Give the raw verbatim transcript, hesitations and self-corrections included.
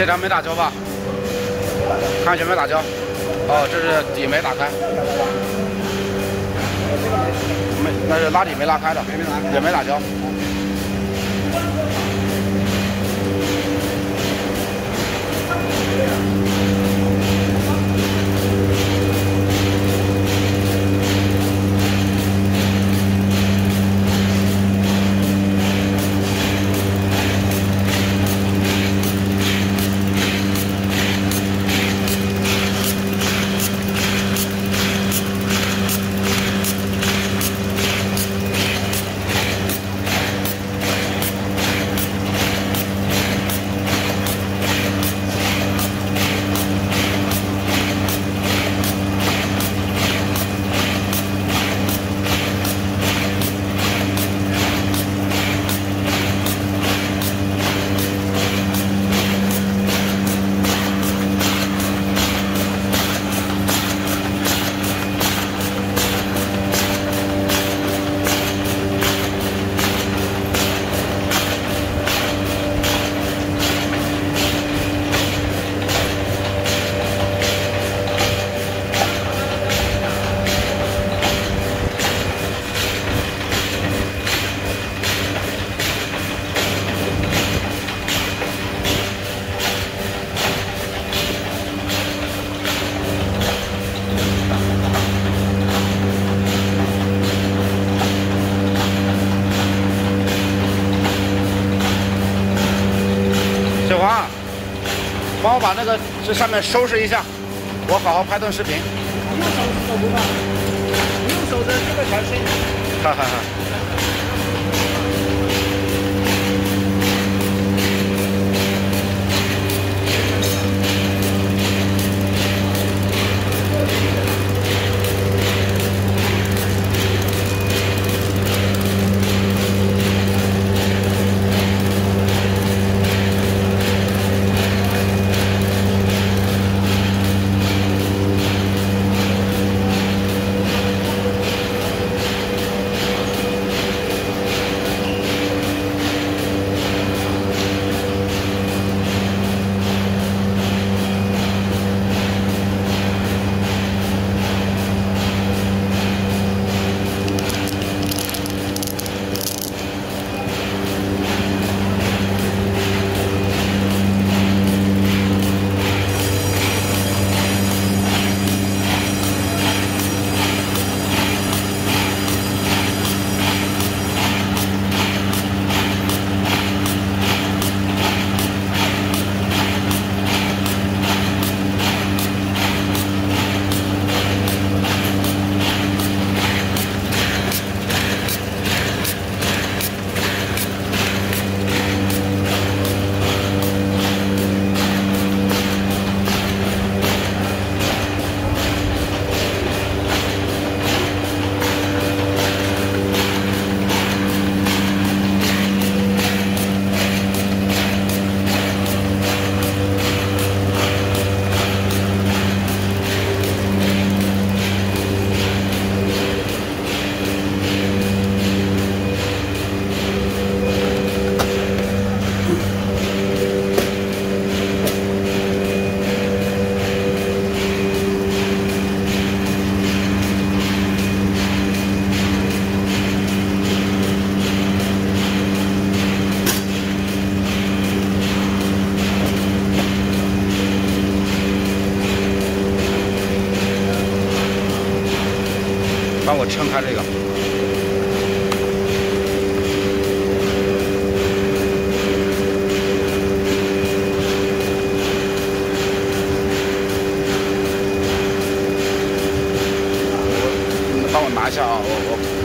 这张没打胶吧？看有没有打胶。哦，这是底没打开，没，那是拉底没拉开的，也没打胶。 帮我把那个这上面收拾一下，我好好拍段视频。不用手指，不用手指，这个全是。哈哈哈。 帮我撑开这个。 帮我拿一下啊，我我。